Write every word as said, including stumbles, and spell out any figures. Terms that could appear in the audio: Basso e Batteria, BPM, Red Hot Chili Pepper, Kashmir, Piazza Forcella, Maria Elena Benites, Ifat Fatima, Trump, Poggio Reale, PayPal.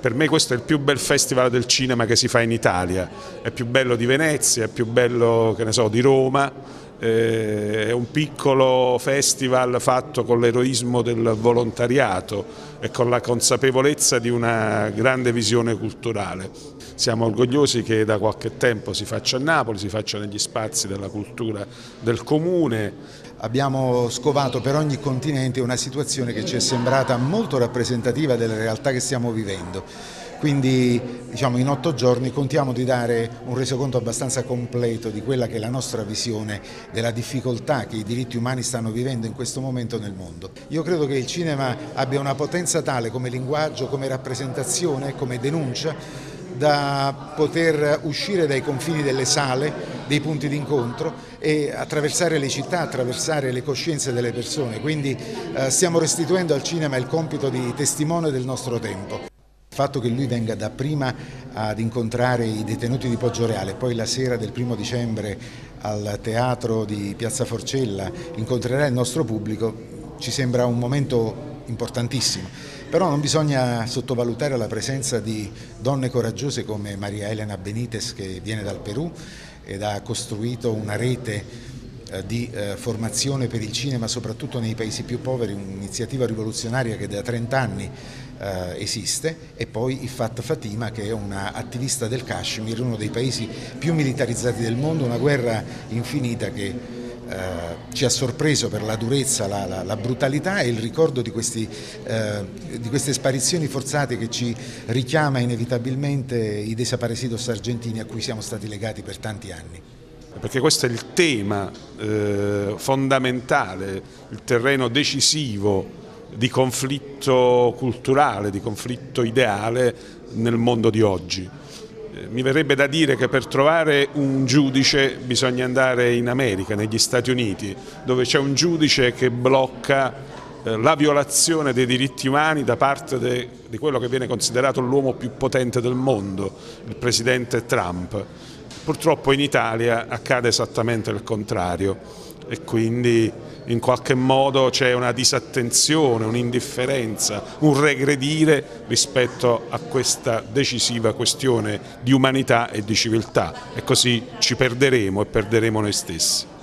Per me questo è il più bel festival del cinema che si fa in Italia, è più bello di Venezia, è più bello, che ne so, di Roma, eh, è un piccolo festival fatto con l'eroismo del volontariato e con la consapevolezza di una grande visione culturale. Siamo orgogliosi che da qualche tempo si faccia a Napoli, si faccia negli spazi della cultura del comune. Abbiamo scovato per ogni continente una situazione che ci è sembrata molto rappresentativa della realtà che stiamo vivendo. Quindi, diciamo, in otto giorni contiamo di dare un resoconto abbastanza completo di quella che è la nostra visione della difficoltà che i diritti umani stanno vivendo in questo momento nel mondo. Io credo che il cinema abbia una potenza tale come linguaggio, come rappresentazione, come denuncia, da poter uscire dai confini delle sale, dei punti d'incontro e attraversare le città, attraversare le coscienze delle persone. Quindi eh, stiamo restituendo al cinema il compito di testimone del nostro tempo. Il fatto che lui venga dapprima ad incontrare i detenuti di Poggio Reale, poi la sera del primo dicembre al teatro di Piazza Forcella incontrerà il nostro pubblico, ci sembra un momento importantissimo, però non bisogna sottovalutare la presenza di donne coraggiose come Maria Elena Benites, che viene dal Perù ed ha costruito una rete di formazione per il cinema soprattutto nei paesi più poveri, un'iniziativa rivoluzionaria che da trenta anni esiste, e poi Ifat Fatima, che è un'attivista del Kashmir, uno dei paesi più militarizzati del mondo, una guerra infinita che Uh, ci ha sorpreso per la durezza, la, la, la brutalità e il ricordo di, questi, uh, di queste sparizioni forzate che ci richiama inevitabilmente i desaparecidos argentini a cui siamo stati legati per tanti anni. Perché questo è il tema eh, fondamentale, il terreno decisivo di conflitto culturale, di conflitto ideale nel mondo di oggi. Mi verrebbe da dire che per trovare un giudice bisogna andare in America, negli Stati Uniti, dove c'è un giudice che blocca la violazione dei diritti umani da parte de, di quello che viene considerato l'uomo più potente del mondo, il presidente Trump. Purtroppo in Italia accade esattamente il contrario e quindi in qualche modo c'è una disattenzione, un'indifferenza, un regredire rispetto a questa decisiva questione di umanità e di civiltà, e così ci perderemo e perderemo noi stessi.